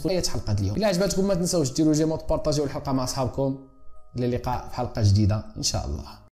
وصلوا نهايه حلقه اليوم. الا عجبتكم ما تنساوش ديروا جيم وتبارطاجيو الحلقه مع اصحابكم. الى اللقاء في حلقه جديده ان شاء الله.